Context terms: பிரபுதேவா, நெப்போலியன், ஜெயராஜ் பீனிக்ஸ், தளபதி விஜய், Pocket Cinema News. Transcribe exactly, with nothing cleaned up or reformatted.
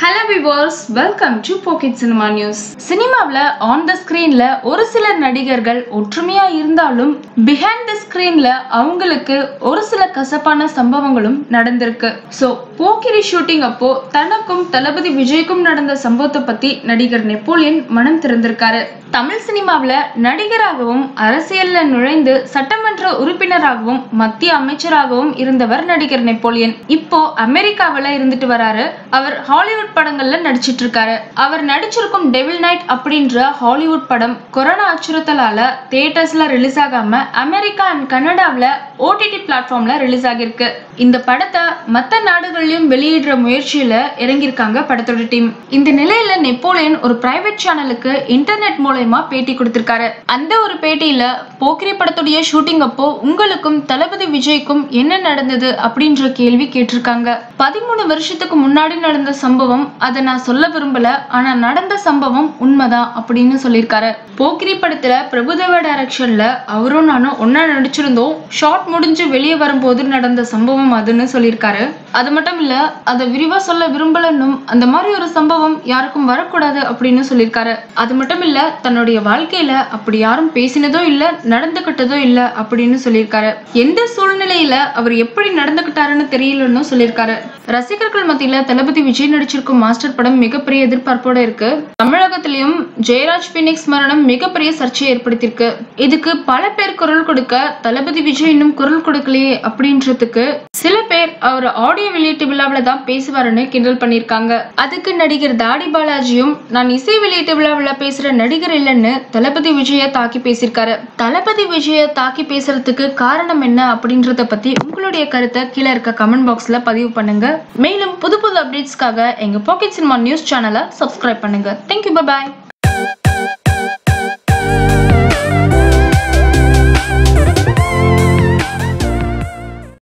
Hello viewers, welcome to Pocket Cinema News. Cinema vla on the screen la ஒரு சில நடிகர்கள் ஒற்றுமையா இருந்தாலும் behind the screen la அவங்களுக்கு ஒரு சில கசப்பான சம்பவங்களும் நடந்துருக்கு. So போக்கிரி ஷூட்டிங் அப்போ தனக்கும் தளபதி விஜய்க்கும் நடந்த சம்பவத்தை பத்தி நடிகர் நெப்போலியன் மனம் திறந்திருக்காரு. தமிழ் சினிமாவுல நடிகராகவும் அரசியல்ல நுழைந்து சட்டமன்ற உறுப்பினராகவும் மத்திய அமைச்சராகவும் இருந்தவர் நடிகர் நெப்போலியன். இப்போ அமெரிக்காவுல இருந்துட்டு வராரு. அவர் ஹாலிவுட் படங்கள்ல நடிச்சிட்டு இருக்காரு. அவர் நடிச்சிருக்கும் டெவில் நைட் அப்படின்ற ஹாலிவுட் படம் கொரோனா அச்சுறுத்தலால தியேட்டர்ஸ்ல ரிலீஸ் ஆகாம அமெரிக்கா அண்ட் கனடாவுல ஓடிடி பிளாட்ஃபார்ம்ல ரிலீஸ் ஆகிருக்கு. இந்த படத்தை மற்ற நாடுகள் வெளியிடுற முயற்சியில இறங்கிருக்காங்க படத்தோட டீம். இந்த நிலையில நெப்போலியன் ஒரு பிரைவேட் சேனலுக்கு இன்டர்நெட் மூலமா பேட்டி கொடுத்திருக்காரு. அந்த ஒரு பேட்டியில போக்கிரி படத்தோட ஷூட்டிங் அப்போ உங்களுக்கும் தளபதி விஜய்க்கும் என்ன நடந்தது அப்படின்ற கேள்வி கேட்டிருக்காங்க. பதிமூணு வருஷத்துக்கு முன்னாடி நடந்த சம்பவம், அதை நான் சொல்ல விரும்பல, ஆனா நடந்த சம்பவம் உண்மைதான் அப்படின்னு சொல்லியிருக்காரு. போக்கிரி படத்துல பிரபுதேவா டைரக்ஷன்ல அவரும் நானும் ஒன்னா நடிச்சிருந்தோம். ஷார்ட் முடிஞ்சு வெளியே வரும்போது நடந்த சம்பவம் அதுன்னு சொல்லியிருக்காரு. அது மட்டும் இல்ல, அதை விரிவா சொல்ல விரும்பலன்னும் அந்த மாதிரி ஒரு சம்பவம் யாருக்கும் வரக்கூடாது அப்படின்னு சொல்லியிருக்காரு. அது மட்டும் இல்ல, தன்னுடைய வாழ்க்கையில அப்படி யாரும் பேசினதோ இல்ல நடந்துகிட்டதோ இல்ல அப்படின்னு சொல்லியிருக்காரு. எந்த சூழ்நிலையில அவர் எப்படி நடந்துகிட்டாருன்னு தெரியலன்னு சொல்லியிருக்காரு. ரசிகர்கள் மத்தியில தளபதி விஜய் நடிச்சிருக்கும் மாஸ்டர் படம் மிகப்பெரிய எதிர்பார்ப்போட இருக்கு. தமிழகத்திலயும் ஜெயராஜ் பீனிக்ஸ் மரணம் மிகப்பெரிய சர்ச்சையை ஏற்படுத்தியிருக்கு. இதுக்கு பல பேர் குரல் கொடுக்க தளபதி விஜய் இன்னும் குரல் கொடுக்கலையே அப்படின்றதுக்கு சில பேர் அவர் ஆடியோ வெளியீட்டு விழாவில் தான் பேசுவாருன்னு கிண்டல் பண்ணியிருக்காங்க. அதுக்கு நடிகர் தாடி பாலாஜியும் நான் இசை வெளியீட்டு விழாவில் பேசுற நடிகர் இல்லைன்னு தளபதி விஜயை தாக்கி பேசியிருக்காரு. தளபதி விஜயை தாக்கி பேசுறதுக்கு காரணம் என்ன அப்படின்றத பத்தி உங்களுடைய கருத்தை கீழே இருக்க கமெண்ட் பாக்ஸ்ல பதிவு பண்ணுங்க. மேலும் புது புது அப்டேட்ஸ்க்காக எங்க பாக்கெட் சினிமா நியூஸ் சேனலை சப்ஸ்கிரைப் பண்ணுங்க. தேங்க்யூ, பாய்.